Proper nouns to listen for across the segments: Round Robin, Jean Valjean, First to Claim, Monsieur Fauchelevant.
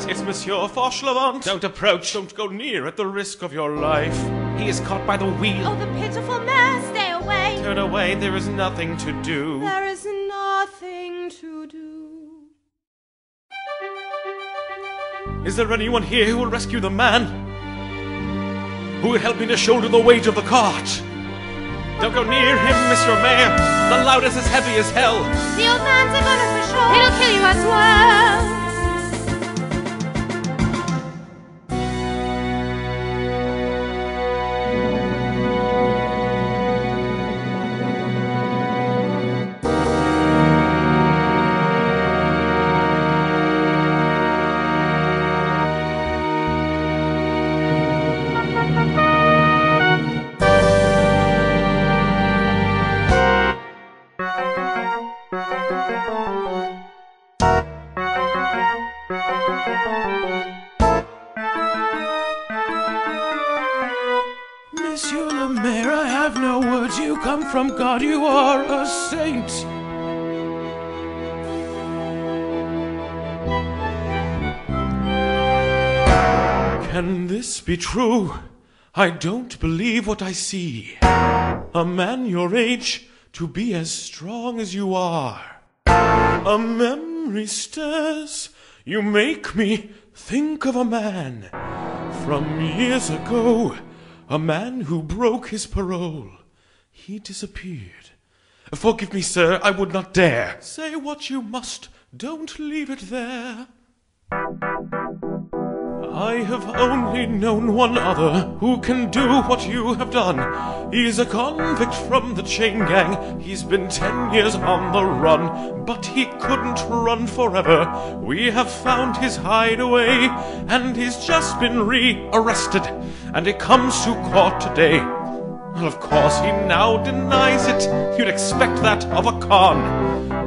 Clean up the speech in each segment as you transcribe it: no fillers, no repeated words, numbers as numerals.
that, it's Monsieur Fauchelevant. Don't approach, don't go near at the risk of your life. He is caught by the wheel. Oh, the pitiful man, stay away. Turn away, there is nothing to do. There is nothing to do. Is there anyone here who will rescue the man? Who will help me to shoulder the weight of the cart? Don't go near him, Mr. Mayor. The loud is as heavy as hell. The old man's a gunner for sure. It'll kill you as well. Monsieur le Maire, I have no words. You come from God, you are a saint. Can this be true? I don't believe what I see. A man your age, to be as strong as you are. A memory stirs. You make me think of a man from years ago. A man who broke his parole. He disappeared. Forgive me, sir, I would not dare. Say what you must, don't leave it there. I have only known one other who can do what you have done. He's a convict from the chain gang. He's been 10 years on the run, but he couldn't run forever. We have found his hideaway, and he's just been re-arrested, and he comes to court today. Well, of course, he now denies it. You'd expect that of a con.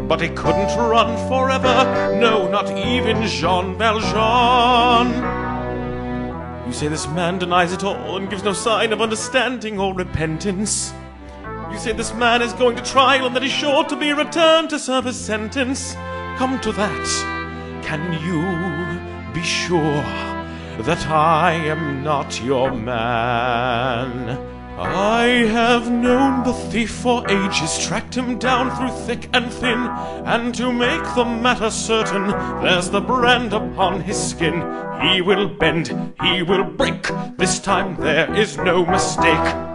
But he couldn't run forever. No, not even Jean Valjean. You say this man denies it all and gives no sign of understanding or repentance. You say this man is going to trial and that he's sure to be returned to serve his sentence. Come to that. Can you be sure that I am not your man? I have known the thief for ages, tracked him down through thick and thin, and to make the matter certain, there's the brand upon his skin. He will bend, he will break, this time there is no mistake.